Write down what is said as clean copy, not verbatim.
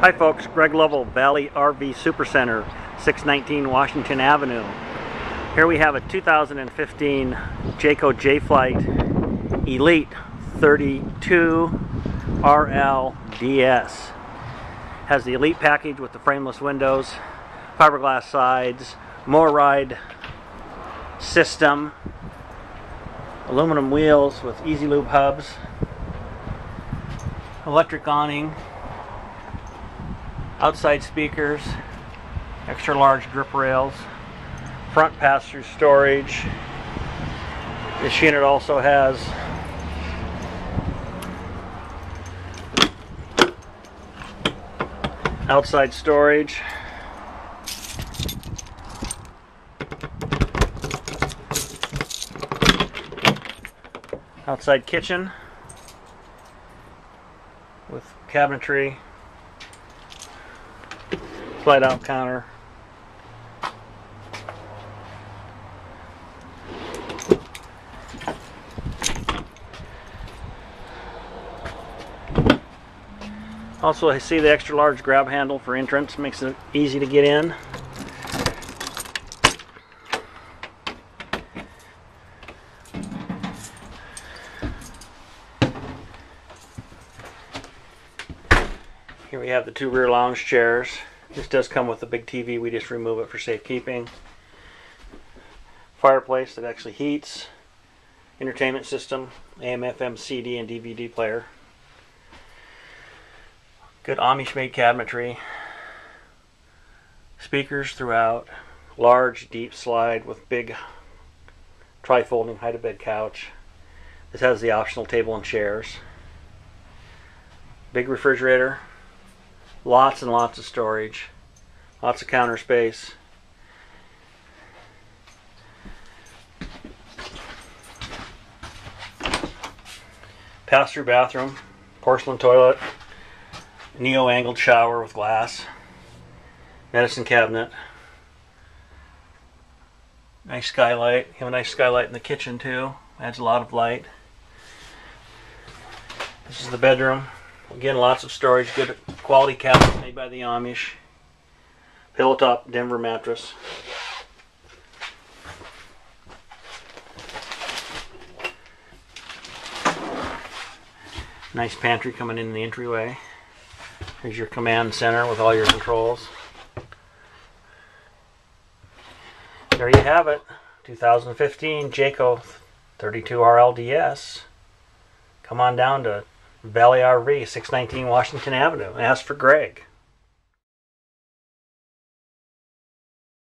Hi folks, Greg Lovell, Valley RV Supercenter, 619 Washington Avenue. Here we have a 2015 Jayco Jay Flight Elite 32RLDS. Has the Elite package with the frameless windows, fiberglass sides, more ride system, aluminum wheels with easy lube hubs, electric awning, outside speakers, extra large grip rails, front passenger storage. This unit also has outside storage, outside kitchen with cabinetry, slide out counter, also I see the extra large grab handle for entrance, makes it easy to get in. Here we have the two rear lounge chairs. This does come with a big TV, we just remove it for safekeeping. Fireplace that actually heats. Entertainment system, AM, FM, CD, and DVD player. Good Amish-made cabinetry. Speakers throughout. Large, deep slide with big tri-folding hide-to-bed couch. This has the optional table and chairs. Big refrigerator. Lots and lots of storage, lots of counter space. Pass-through bathroom, porcelain toilet, neo-angled shower with glass, medicine cabinet, nice skylight. You have a nice skylight in the kitchen too, adds a lot of light. This is the bedroom. Again, lots of storage, good quality cabinets made by the Amish. Pillowtop Denver mattress. Nice pantry coming in the entryway. Here's your command center with all your controls. There you have it. 2015 Jayco 32RLDS. Come on down to Valley RV, 619 Washington Avenue, and ask for Greg.